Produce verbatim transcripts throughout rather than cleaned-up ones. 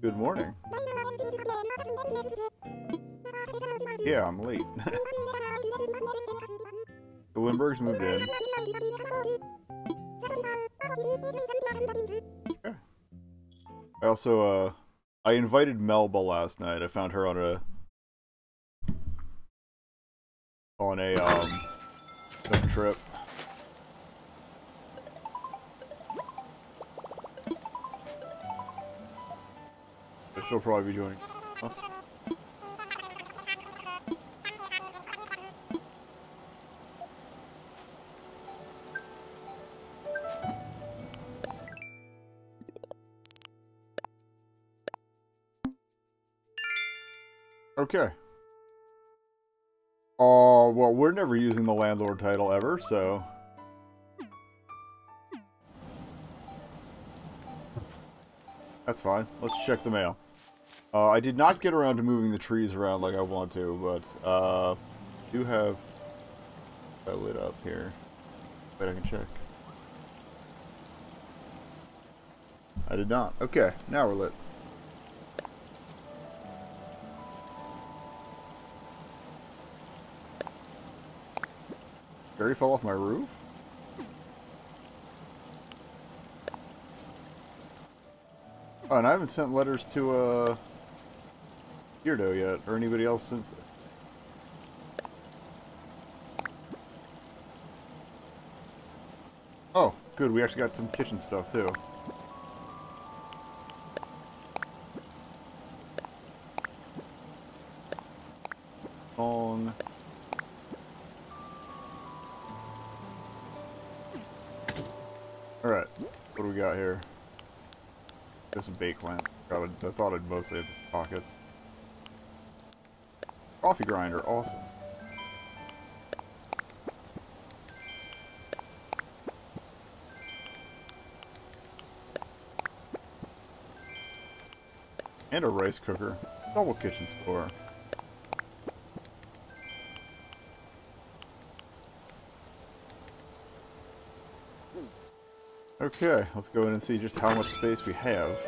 Good morning. Yeah, I'm late. The Limburgs moved in. Yeah. I also, uh, I invited Melba last night. I found her on a, on a, um, a trip. She'll probably be joining. Huh? Okay. Oh, uh, well, we're never using the landlord title ever, so... That's fine. Let's check the mail. Uh, I did not get around to moving the trees around like I want to, but uh, I do have that lit up here. Wait, I can check. I did not. Okay, now we're lit. Gary fell off my roof? Oh, and I haven't sent letters to, uh... Girdo yet, or anybody else since this. Oh, good, we actually got some kitchen stuff too. On. Alright, what do we got here? There's a bake lamp. God, I thought I'd mostly have pockets. Coffee grinder, awesome. And a rice cooker. Double kitchen score. Okay, let's go in and see just how much space we have.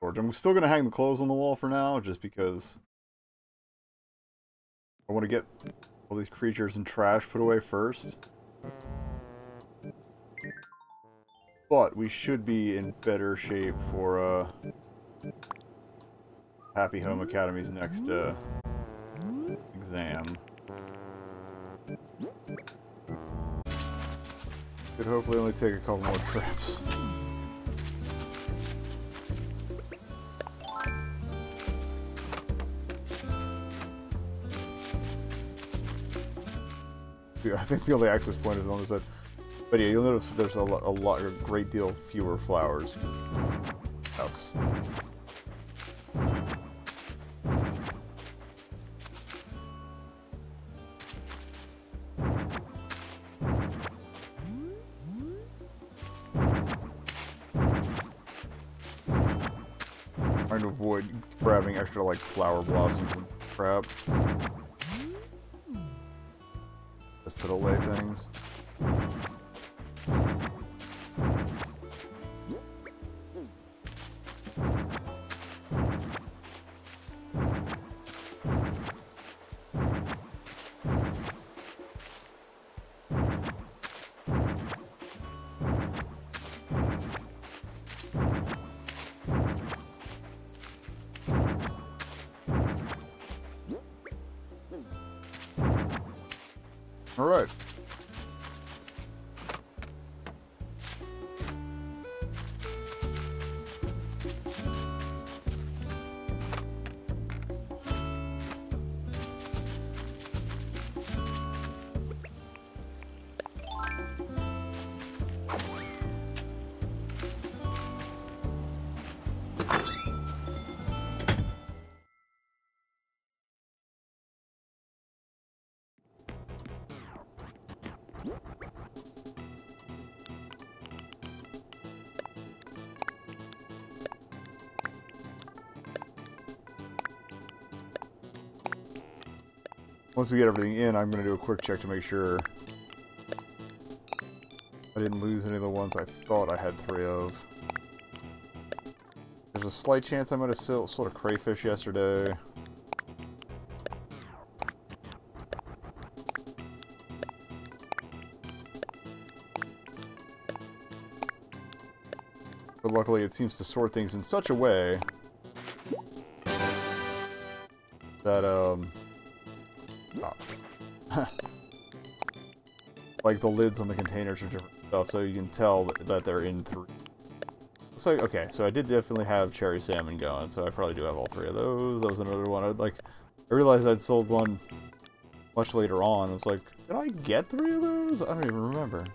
I'm still going to hang the clothes on the wall for now, just because... I want to get all these creatures and trash put away first. But we should be in better shape for uh, Happy Home Academy's next uh, exam. Could hopefully only take a couple more trips. I think the only access point is on this side. But yeah, you'll notice there's a lot, a lot, a great deal fewer flowers. House. Trying to avoid grabbing extra like flower blossoms and crap. Just to delay things. Alright. Once we get everything in, I'm going to do a quick check to make sure I didn't lose any of the ones I thought I had three of. There's a slight chance I might have sold a crayfish yesterday. But luckily it seems to sort things in such a way that, um... oh. Like, the lids on the containers are different stuff, so you can tell that they're in three. So, okay, so I did definitely have cherry salmon going, so I probably do have all three of those. That was another one. I'd like, I realized I'd sold one much later on. I was like, did I get three of those? I don't even remember.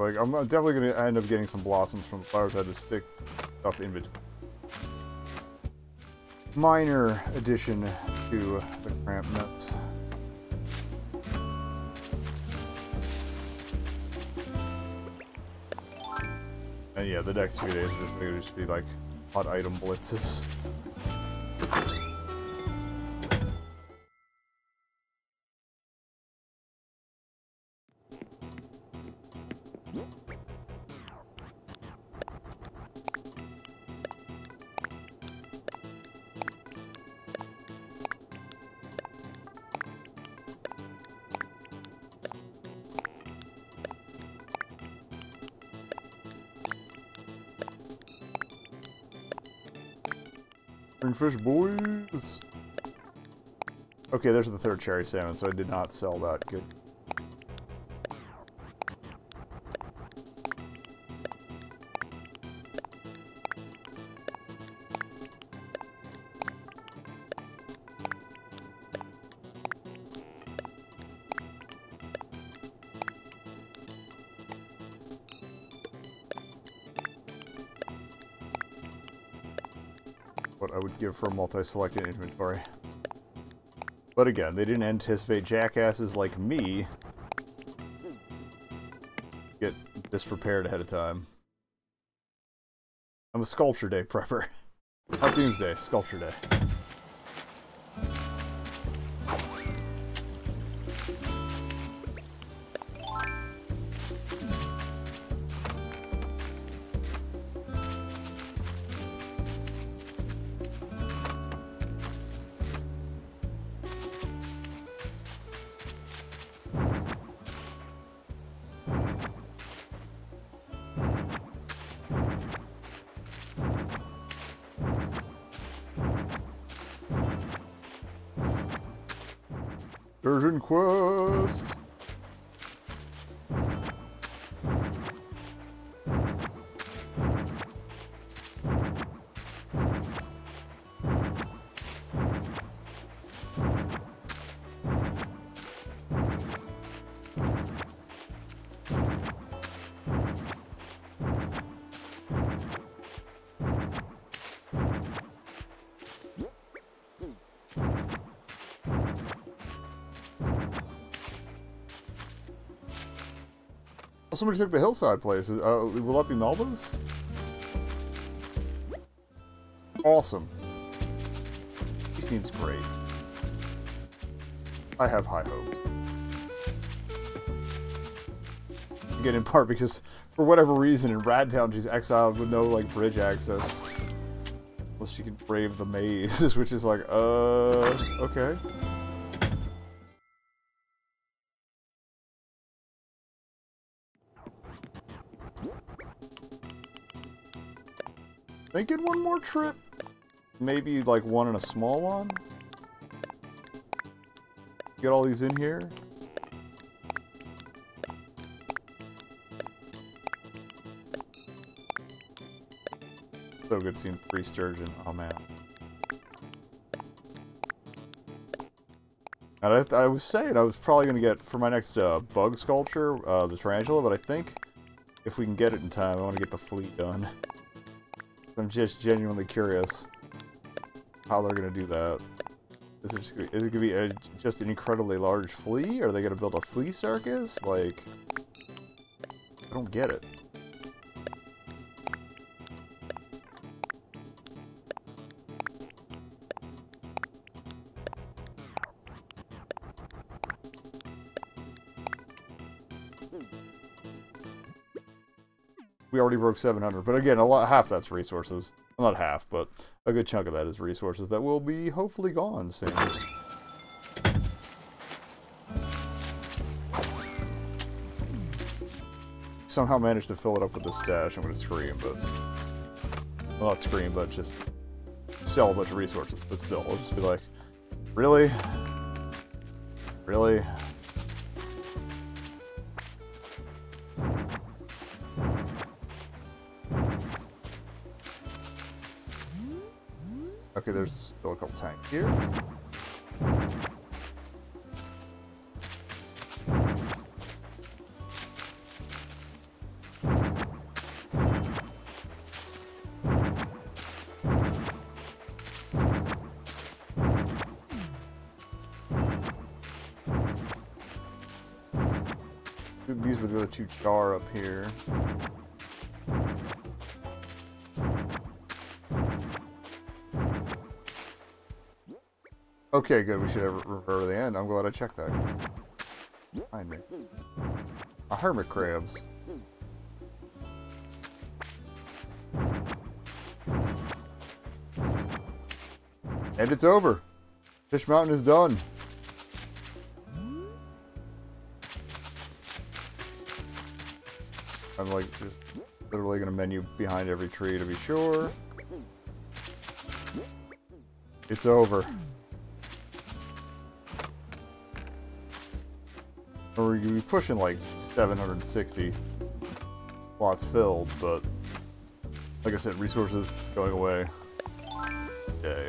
Like, I'm definitely going to end up getting some blossoms from the flowers. I had to stick stuff in between. Minor addition to the cramp nest. And yeah, the next few days are just going to just be like hot item blitzes. Fish boys. Okay, there's the third cherry salmon, so I did not sell that. Good. Give for a multi-selected inventory. But again, they didn't anticipate jackasses like me get disprepared ahead of time. I'm a sculpture day prepper. Not doomsday, sculpture day. Urgent quest! Somebody took the hillside place. Uh, will that be Melba's? Awesome. He seems great. I have high hopes. Again, in part because, for whatever reason, in Radtown, she's exiled with no, like, bridge access. Unless she can brave the mazes, which is like, uh, okay. Thinking one more trip? Maybe, like, one and a small one? Get all these in here? So good seeing three sturgeon. Oh man. And I, I was saying I was probably gonna get for my next uh, bug sculpture uh, the tarantula, but I think if we can get it in time, I want to get the fleet done. I'm just genuinely curious how they're gonna do that. Is it, just, is it gonna be a, just an incredibly large flea? Are they gonna build a flea circus? Like, I don't get it. We already broke seven hundred, but again, a lot, half that's resources. Well, not half, but a good chunk of that is resources that will be hopefully gone soon. Somehow managed to fill it up with the stash. I'm gonna scream, but well, not scream, but just sell a bunch of resources. But still, I'll just be like, really, really. Okay, there's still a couple tanks here. These were the other two char up here. Okay, good. We should have referred to the end. I'm glad I checked that. Find me. A hermit crabs. And it's over. Fish Mountain is done. I'm like just literally gonna menu behind every tree to be sure. It's over. We're going to be pushing like seven hundred sixty lots filled, but like I said, resources going away. Okay.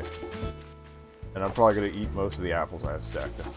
And I'm probably going to eat most of the apples I have stacked up.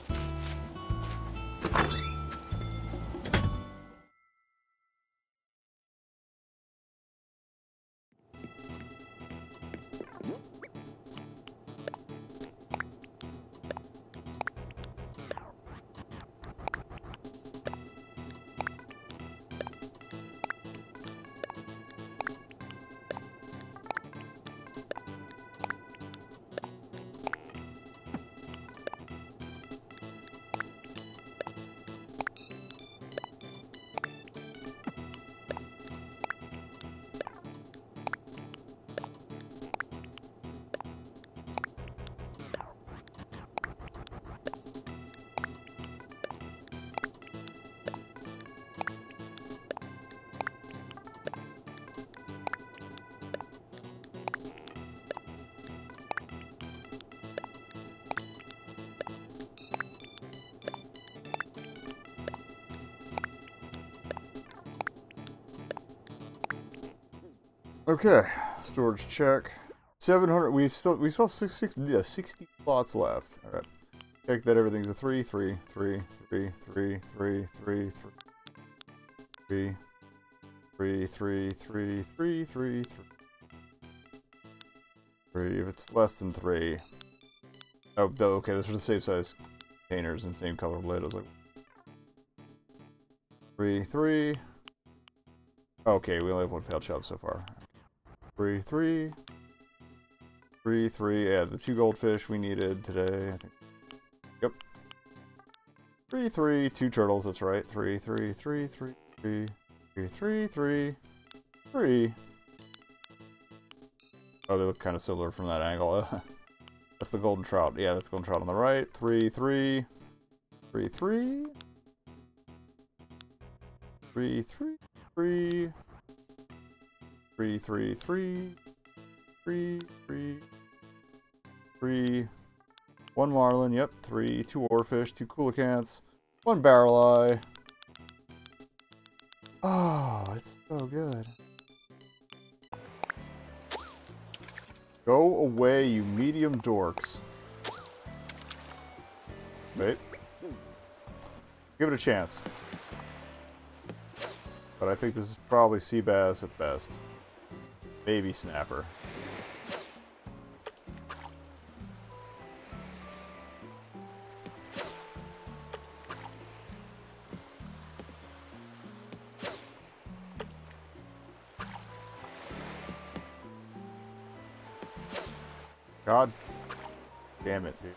Okay, storage check. seven hundred. We've still we still have six, six, yeah, sixty slots left. All right, check that everything's a three, three, three, three, three, three, three, three, three, three, three, three, three, three. If it's less than three. Oh, okay. Those are the same size containers and same color lid. I was like, three, three, Okay, we only have one failed job so far. Three, three. Three, three. Yeah, the two goldfish we needed today, I think. Yep. Three, three. Two turtles, that's right. Three, three, three, three, three, three, three, three, three. Oh, they look kind of similar from that angle. That's the golden trout. Yeah, that's golden trout on the right. Three, three. Three, three. Three, three, three. Three, three, three. Three, three, three. One marlin, yep. Three, two oarfish, two coelacanths, one barrel eye. Oh, it's so good. Go away, you medium dorks. Wait. Give it a chance. But I think this is probably sea bass at best. Baby snapper. God damn it, dude.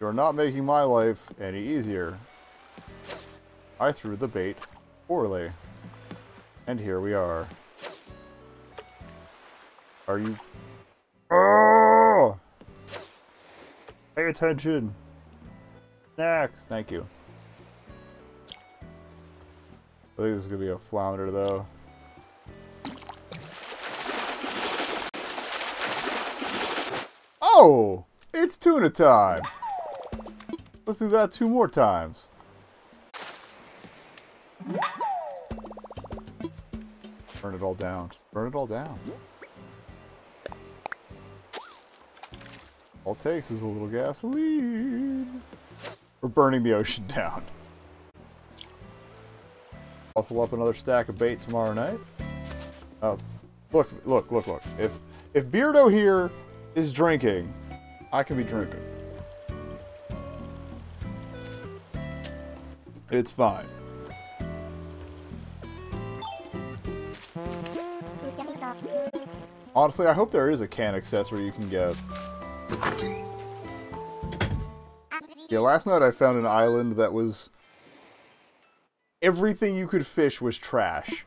You're not making my life any easier. I threw the bait poorly. And here we are. Are you... Oh! Pay attention! Snacks! Thank you. I think this is going to be a flounder, though. Oh! It's tuna time! Let's do that two more times. Burn it all down. Burn it all down. All it takes is a little gasoline. We're burning the ocean down. Hustle up another stack of bait tomorrow night. Oh, look, look, look, look. If if Beardo here is drinking, I can be drinking. It's fine. Honestly, I hope there is a can accessory you can get. Yeah, last night I found an island that was... Everything you could fish was trash.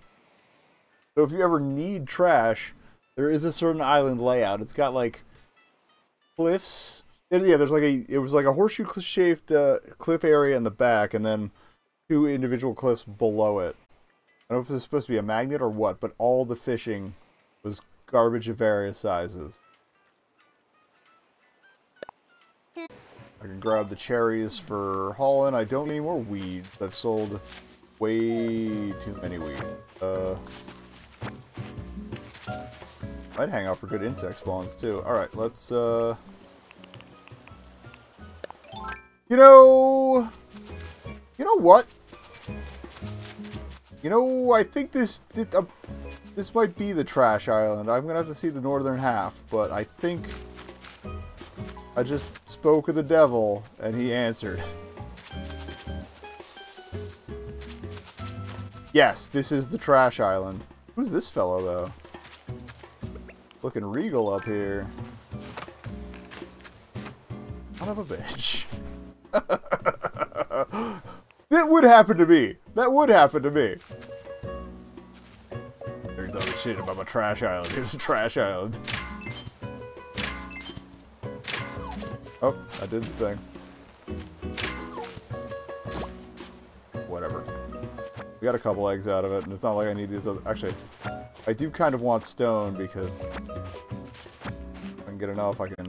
So if you ever need trash, there is a certain island layout. It's got like cliffs. And yeah, there's like a it was like a horseshoe shaped uh, cliff area in the back, and then two individual cliffs below it. I don't know if this is supposed to be a magnet or what, but all the fishing was garbage of various sizes. I can grab the cherries for hauling. I don't need any more weeds. I've sold way too many weeds. Uh, I'd hang out for good insect spawns too. All right, let's. Uh, you know, you know what? You know, I think this this, uh, this might be the trash island. I'm gonna have to see the northern half, but I think. I just spoke of the devil, and he answered. Yes, this is the trash island. Who's this fellow, though? Looking regal up here. Son of a bitch. That would happen to me. That would happen to me. There's other shit about my trash island. Here's a trash island. Oh, I did the thing. Whatever. We got a couple eggs out of it, and it's not like I need these other... Actually, I do kind of want stone, because if I can get enough, I can